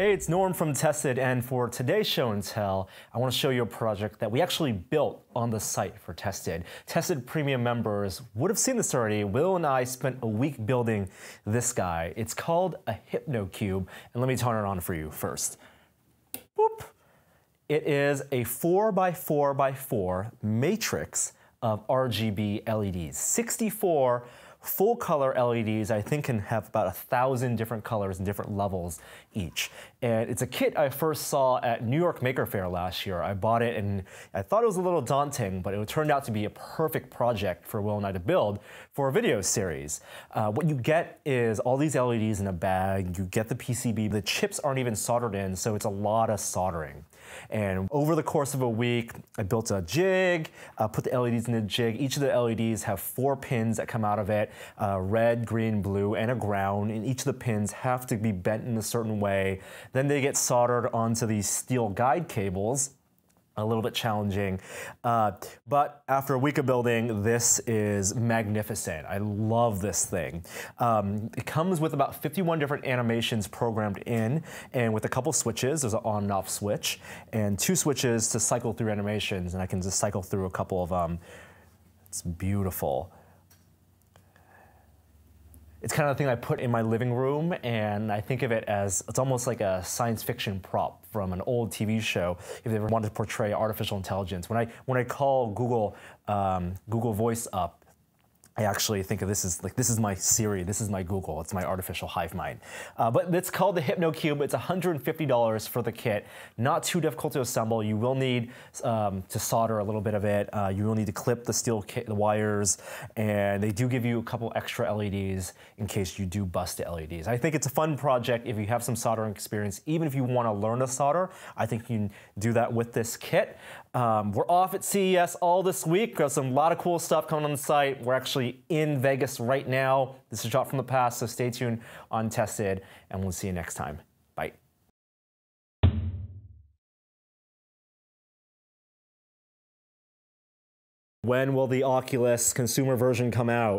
Hey, it's Norm from Tested, and for today's show and tell, I want to show you a project that we actually built on the site for Tested. Tested Premium members would have seen this already. Will and I spent a week building this guy. It's called a HypnoCube, and let me turn it on for you first. Boop. It is a 4x4x4 matrix of RGB LEDs, 64 full color LEDs. I think can have about 1,000 different colors and different levels each. And it's a kit I first saw at New York Maker Fair last year. I bought it and I thought it was a little daunting, but it turned out to be a perfect project for Will and I to build for a video series. What you get is all these LEDs in a bag. You get the PCB, the chips aren't even soldered in, so it's a lot of soldering. And over the course of a week, I built a jig, put the LEDs in the jig. Each of the LEDs have 4 pins that come out of it, red, green, blue, and a ground. And each of the pins have to be bent in a certain way. Then they get soldered onto these steel guide cables. A little bit challenging, but after a week of building, this is magnificent. I love this thing. It comes with about 51 different animations programmed in, and with a couple switches. There's an on and off switch, and 2 switches to cycle through animations, and I can just cycle through a couple of them. It's beautiful. It's kind of the thing I put in my living room, and I think of it as, it's almost like a science fiction prop from an old TV show if they ever wanted to portray artificial intelligence. When I call Google, Google Voice up, I actually think of this as like, this is my Siri, this is my Google, it's my artificial hive mind. But it's called the HypnoCube. It's $150 for the kit. Not too difficult to assemble. You will need to solder a little bit of it. You will need to clip the steel wires, and they do give you a couple extra LEDs in case you do bust the LEDs. I think it's a fun project if you have some soldering experience. Even if you want to learn to solder, I think you can do that with this kit. We're off at CES all this week. Got some lot of cool stuff coming on the site. We're actually in Vegas right now. This is a Shot from the Past, so stay tuned on Tested, and we'll see you next time. Bye. When will the Oculus consumer version come out?